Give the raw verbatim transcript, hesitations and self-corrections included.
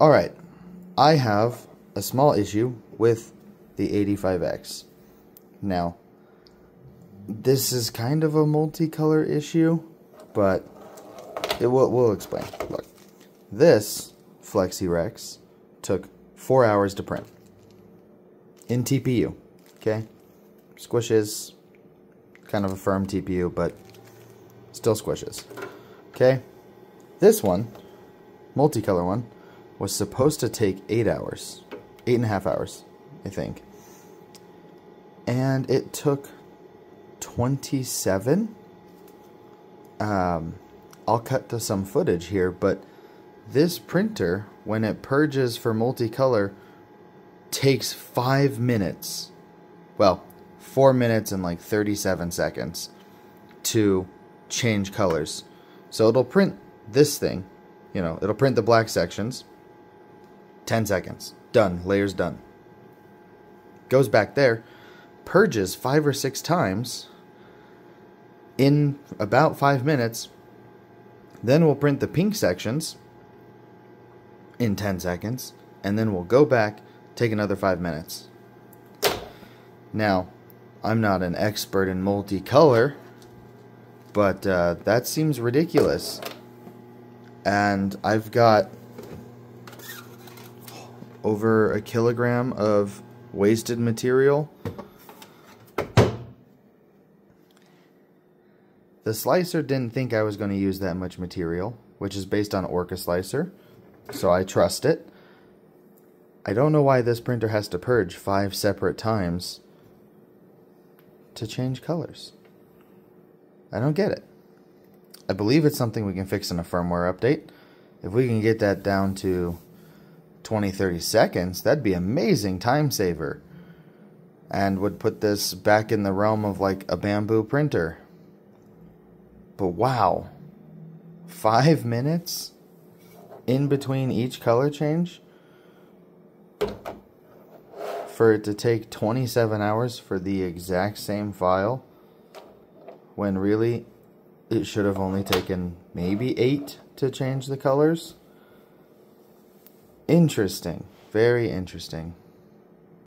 Alright, I have a small issue with the A D five X. Now, this is kind of a multicolor issue, but it will we'll explain. Look, this Flexi-Rex took four hours to print in T P U. Okay, squishes, kind of a firm T P U, but still squishes. Okay, this one, multicolor one, was supposed to take eight hours, eight and a half hours, I think, and it took twenty-seven. Um, I'll cut to some footage here, but this printer, when it purges for multicolor, takes five minutes, well, four minutes and like thirty-seven seconds to change colors. So it'll print this thing, you know, it'll print the black sections, ten seconds, done, layers done. Goes back there, purges five or six times in about five minutes, then we'll print the pink sections in ten seconds, and then we'll go back, take another five minutes. Now, I'm not an expert in multicolor, but uh, that seems ridiculous. And I've got over a kilogram of wasted material. The slicer didn't think I was going to use that much material, which is based on Orca slicer, so I trust it. I don't know why this printer has to purge five separate times to change colors. I don't get it. I believe it's something we can fix in a firmware update. If we can get that down to twenty to thirty seconds, that'd be an amazing time saver, and would put this back in the realm of like a bamboo printer. But wow, five minutes in between each color change for it to take twenty-seven hours for the exact same file, when really it should have only taken maybe eight to change the colors. Interesting, very interesting.